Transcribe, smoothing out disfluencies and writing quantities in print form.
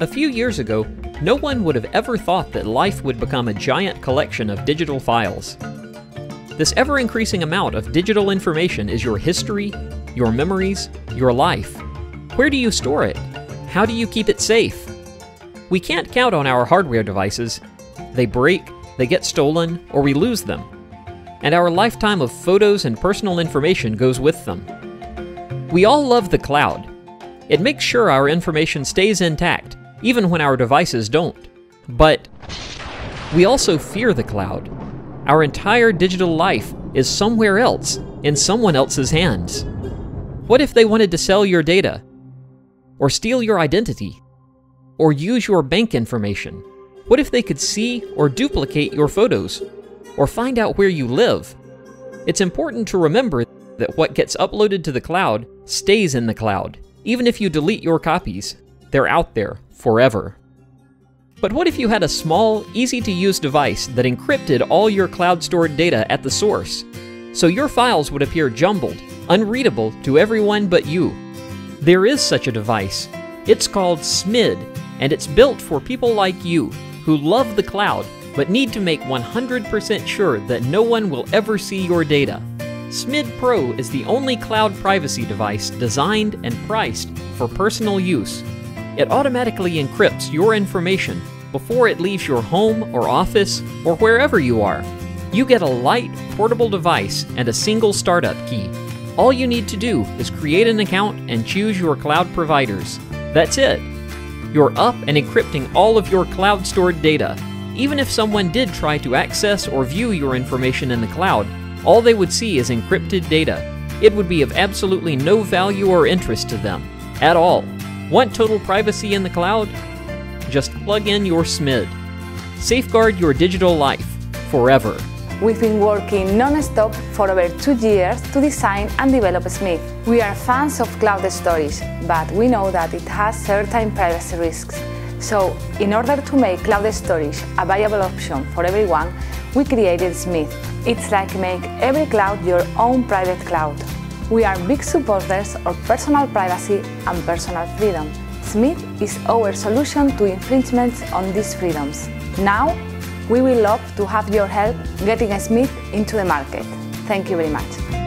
A few years ago, no one would have ever thought that life would become a giant collection of digital files. This ever-increasing amount of digital information is your history, your memories, your life. Where do you store it? How do you keep it safe? We can't count on our hardware devices. They break, they get stolen, or we lose them. And our lifetime of photos and personal information goes with them. We all love the cloud. It makes sure our information stays intact, even when our devices don't. But we also fear the cloud. Our entire digital life is somewhere else, in someone else's hands. What if they wanted to sell your data? Or steal your identity? Or use your bank information? What if they could see or duplicate your photos? Or find out where you live? It's important to remember that what gets uploaded to the cloud stays in the cloud. Even if you delete your copies, they're out there forever. But what if you had a small, easy-to-use device that encrypted all your cloud-stored data at the source? So your files would appear jumbled, unreadable to everyone but you. There is such a device. It's called SMiD, and it's built for people like you, who love the cloud, but need to make 100% sure that no one will ever see your data. SMiD Pro is the only cloud privacy device designed and priced for personal use. It automatically encrypts your information before it leaves your home or office or wherever you are. You get a light, portable device and a single startup key. All you need to do is create an account and choose your cloud providers. That's it. You're up and encrypting all of your cloud-stored data. Even if someone did try to access or view your information in the cloud, all they would see is encrypted data. It would be of absolutely no value or interest to them at all. Want total privacy in the cloud? Just plug in your SMiD. Safeguard your digital life forever. We've been working non-stop for over 2 years to design and develop SMiD. We are fans of cloud storage, but we know that it has certain privacy risks. So, in order to make cloud storage a viable option for everyone, we created SMiD. It's like make every cloud your own private cloud. We are big supporters of personal privacy and personal freedom. SMiD is our solution to infringements on these freedoms. Now, we will love to have your help getting SMiD into the market. Thank you very much.